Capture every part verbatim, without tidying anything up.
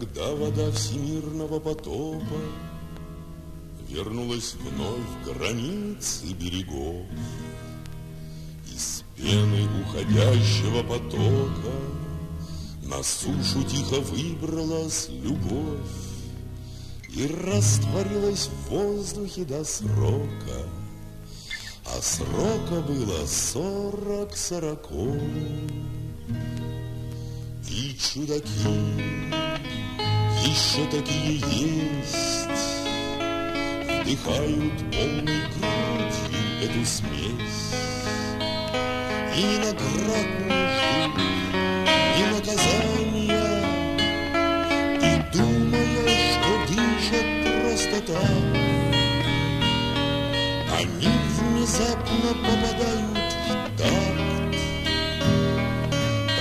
Когда вода всемирного потопа вернулась вновь к границе берегов, из пены уходящего потока на сушу тихо выбралась любовь и растворилась в воздухе до срока, а срока было сорок сороков. И чудаки еще такие есть, вдыхают полной грудью эту смесь, и наград нужны, и наказания, и думая, что дышат просто так, они внезапно попадают в такт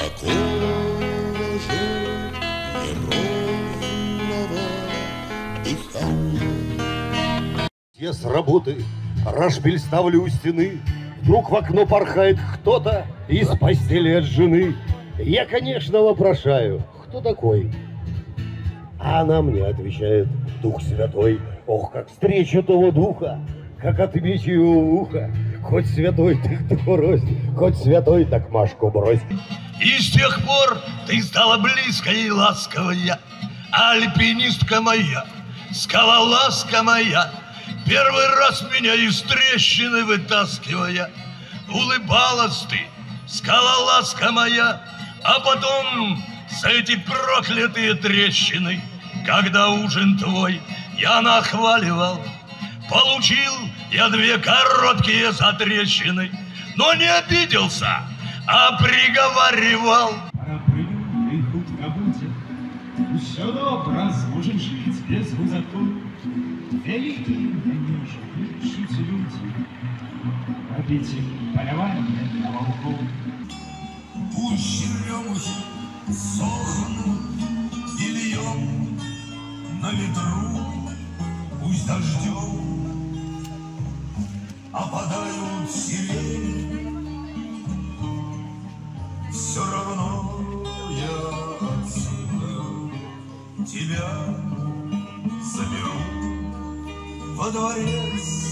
такого неровного. Я с работы рашпиль ставлю у стены, вдруг в окно порхает кто-то из постели от жены. Я, конечно, вопрошаю, кто такой? А она мне отвечает: Дух Святой. Ох, как встречу того духа, как отвечу его ухо. Хоть святой, так брось, хоть святой, так Машку брось. И с тех пор ты стала близкая и ласковая, альпинистка моя, скалолазка моя, первый раз меня из трещины вытаскивая. Улыбалась ты, скалолазка моя, а потом за эти проклятые трещины, когда ужин твой я нахваливал, получил я две короткие затрещины, но не обиделся, а приговаривал. Пора прыгнуть, да и хоть кабуте, еще образ можем жить без вузаку. Великие нежи, лечить люди, обитель полевания волков. Пуще лёмухи сохнут и льём на ветру, пусть дождём опадают сирени. Все равно я отсюда тебя заберу во дворец.